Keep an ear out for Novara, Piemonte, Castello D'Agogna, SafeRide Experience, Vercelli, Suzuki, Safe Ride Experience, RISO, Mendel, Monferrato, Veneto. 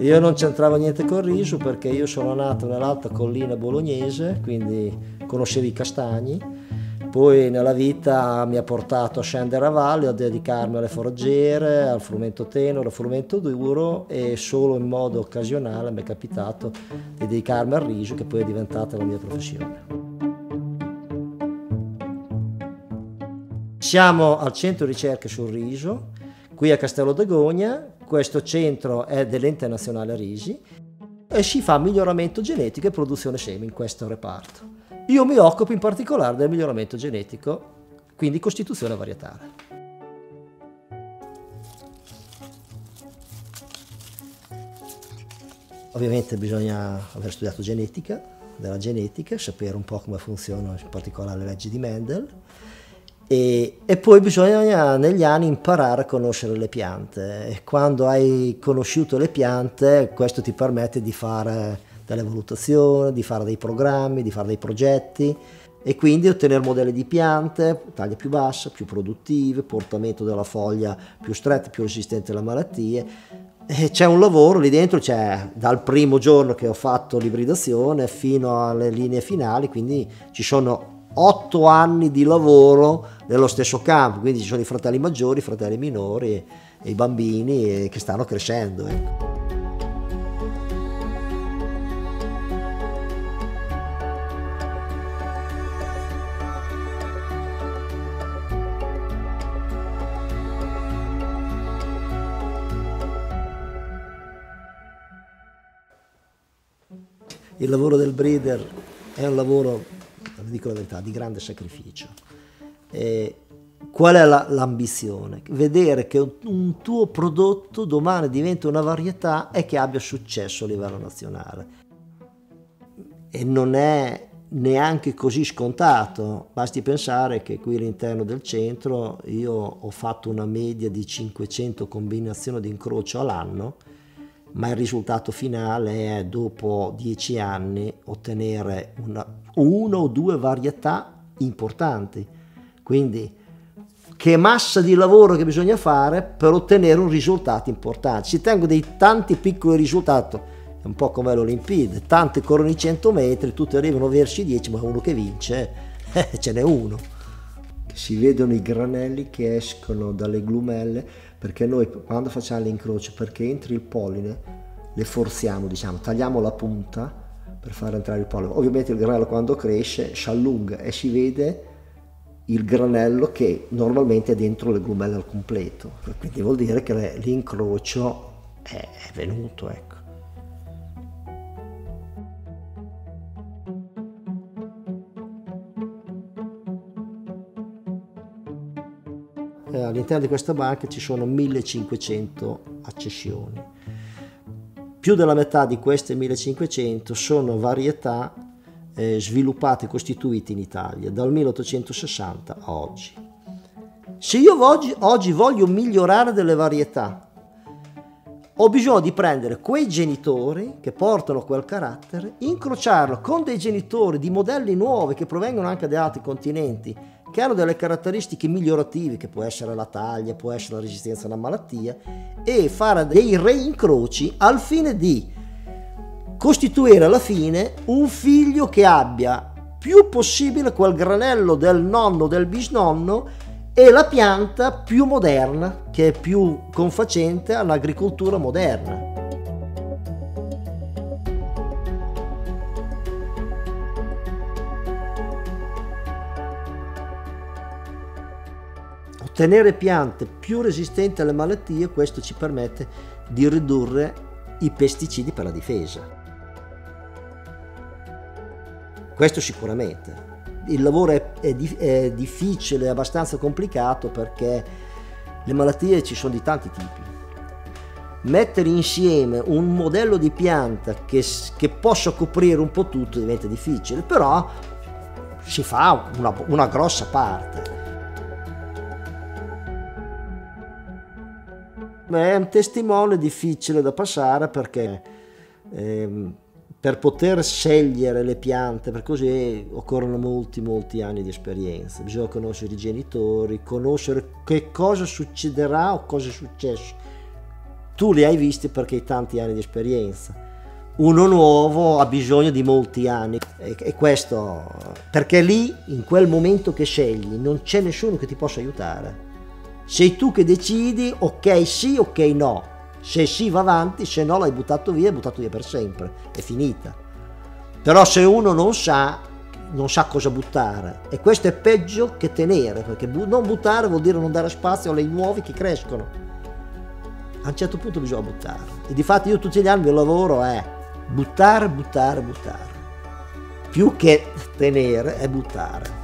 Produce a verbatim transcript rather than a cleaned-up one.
Io non c'entravo niente col riso perché io sono nato nell'alta collina bolognese, quindi conoscevo i castagni. Poi nella vita mi ha portato a scendere a valle, a dedicarmi alle foraggiere, al frumento tenero, al frumento duro e solo in modo occasionale mi è capitato di dedicarmi al riso, che poi è diventata la mia professione. Siamo al Centro Ricerche sul Riso, qui a Castello D'Agogna. Questo centro è dell'Ente Nazionale Risi e si fa miglioramento genetico e produzione semi in questo reparto. Io mi occupo in particolare del miglioramento genetico, quindi costituzione varietale. Ovviamente bisogna aver studiato genetica, della genetica, sapere un po' come funzionano in particolare le leggi di Mendel e, e poi bisogna negli anni imparare a conoscere le piante e quando hai conosciuto le piante questo ti permette di fare delle valutazioni, di fare dei programmi, di fare dei progetti e quindi ottenere modelli di piante, taglia più bassa, più produttive, portamento della foglia più stretta, più resistente alle malattie. C'è un lavoro lì dentro, c'è dal primo giorno che ho fatto l'ibridazione fino alle linee finali, quindi ci sono otto anni di lavoro nello stesso campo, quindi ci sono i fratelli maggiori, i fratelli minori e i bambini che stanno crescendo. Ecco. Il lavoro del breeder è un lavoro, dico la verità, di grande sacrificio. E qual è l'ambizione? La, Vedere che un tuo prodotto domani diventa una varietà e che abbia successo a livello nazionale. E non è neanche così scontato, basti pensare che qui all'interno del centro io ho fatto una media di cinquecento combinazioni di incrocio all'anno, ma il risultato finale è dopo dieci anni ottenere una, una o due varietà importanti. Quindi che massa di lavoro che bisogna fare per ottenere un risultato importante. Si tengono dei tanti piccoli risultati, è un po' come l'Olimpiade, tante corrono i cento metri, tutti arrivano verso i dieci, ma uno che vince, eh, ce n'è uno. Si vedono i granelli che escono dalle glumelle perché noi quando facciamo l'incrocio, perché entri il polline, le forziamo, diciamo, tagliamo la punta per far entrare il polline. Ovviamente il granello quando cresce si allunga e si vede il granello che normalmente è dentro le glumelle al completo, quindi vuol dire che l'incrocio è venuto, ecco. All'interno di questa banca ci sono millecinquecento accessioni. Più della metà di queste millecinquecento sono varietà eh, sviluppate e costituite in Italia dal milleottocentosessanta a oggi. Se io oggi, oggi voglio migliorare delle varietà, ho bisogno di prendere quei genitori che portano quel carattere, incrociarlo con dei genitori di modelli nuovi che provengono anche da altri continenti, che hanno delle caratteristiche migliorative, che può essere la taglia, può essere la resistenza alla malattia, e fare dei reincroci al fine di costituire alla fine un figlio che abbia più possibile quel granello del nonno, del bisnonno, e la pianta più moderna, che è più confacente all'agricoltura moderna. Ottenere piante più resistenti alle malattie, questo ci permette di ridurre i pesticidi per la difesa. Questo sicuramente. Il lavoro è, è, è difficile, è abbastanza complicato perché le malattie ci sono di tanti tipi. Mettere insieme un modello di pianta che, che possa coprire un po' tutto diventa difficile, però si fa una, una grossa parte. È un testimone difficile da passare perché eh, per poter scegliere le piante, per così occorrono molti molti anni di esperienza, bisogna conoscere i genitori, conoscere che cosa succederà o cosa è successo. Tu li hai visti perché hai tanti anni di esperienza, uno nuovo ha bisogno di molti anni, e questo perché lì in quel momento che scegli non c'è nessuno che ti possa aiutare, sei tu che decidi ok sì, ok no. Se sì va avanti, se no l'hai buttato via, è buttato via per sempre, è finita. Però se uno non sa, non sa cosa buttare, e questo è peggio che tenere, perché bu- non buttare vuol dire non dare spazio alle nuove che crescono. A un certo punto bisogna buttare, e difatti io tutti gli anni il mio lavoro è buttare, buttare, buttare. Più che tenere è buttare.